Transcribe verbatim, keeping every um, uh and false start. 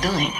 doing.